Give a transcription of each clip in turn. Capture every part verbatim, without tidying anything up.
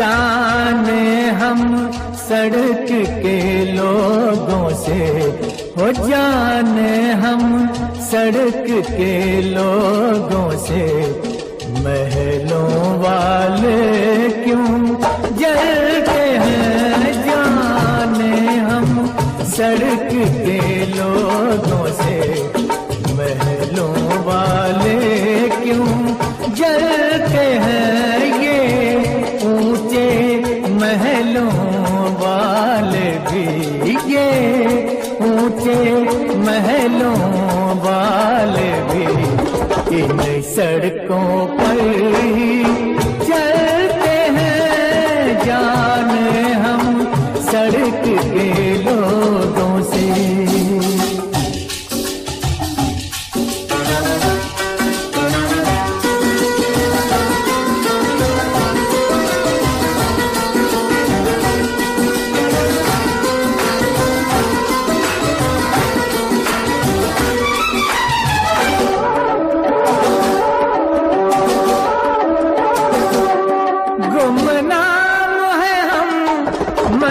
जाने हम सड़क के लोगों से, हो जाने हम सड़क के लोगों से, महलों वाले क्यों जलते हैं। जाने हम सड़क के लोगों से, महलों वाले क्यों जलते हैं। ये ऊंचे महलों वाले भी, ये ऊंचे महलों वाले भी इन सड़कों पर ही चलते हैं। जाने हम सड़क के लोगों से।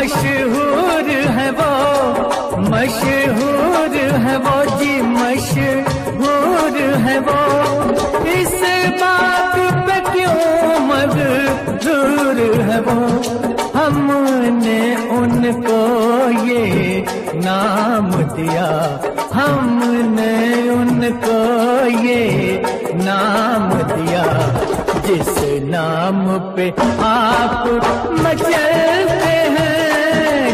मशहूर है वो, मशहूर है वो जी, मशहूर है वो। इस बात पे क्यों मजबूर है वो। हमने उनको ये नाम दिया, हमने उनको ये नाम दिया, जिस नाम पे आप मचलते हैं।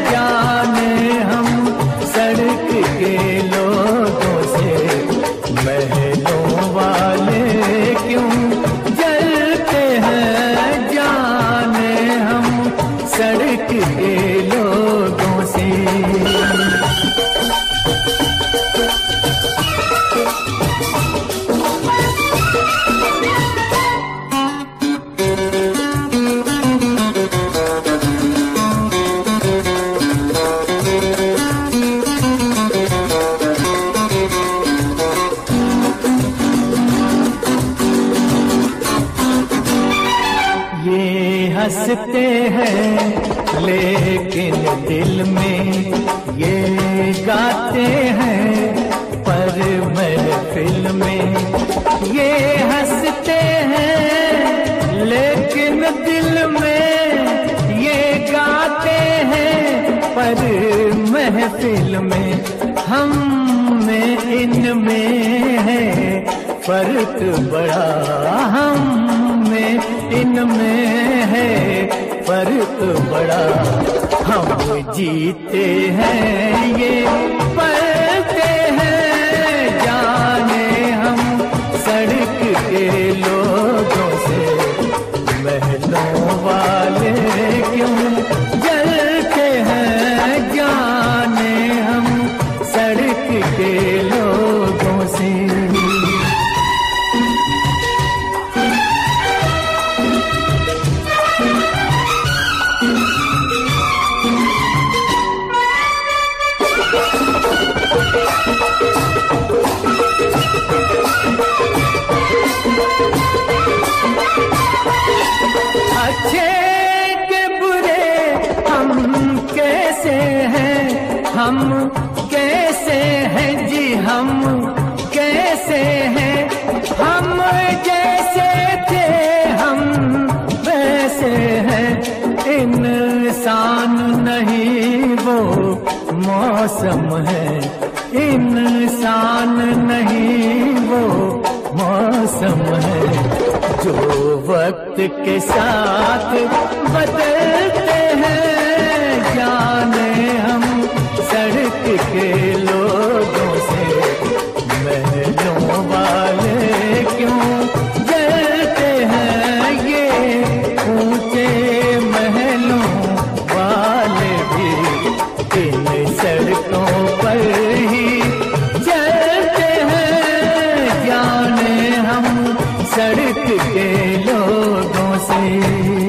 जाने हम सड़क के लोगों से, महलों वाले क्यों जलते हैं। जाने हम सड़क के लोगों से। हंसते हैं लेकिन दिल में ये गाते हैं, पर महफिल में ये हंसते हैं। लेकिन दिल में ये गाते हैं, पर महफिल में हम में इनमें है फर्क बड़ा। हम इनमें है फर्क बड़ा। हम जीते हैं ये पलते हैं। जाने हम सड़क के लोगों से, महलों वाले क्यों जलते हैं। जाने हम सड़क के लोगों से। अच्छे के बुरे हम कैसे हैं, हम कैसे हैं जी, हम कैसे हैं। हम जैसे थे हम वैसे हैं। इंसान नहीं वो मौसम है, इंसान नहीं वो मौसम है। जो वक्त के साथ बदलते हैं। जाने हम सड़क के लोगों से, महलों वाले क्यों जलते हैं। ये ऊंचे महलों वाले भी इन सड़कों पर ही जलते हैं। जाने हम सड़क के लोगों से।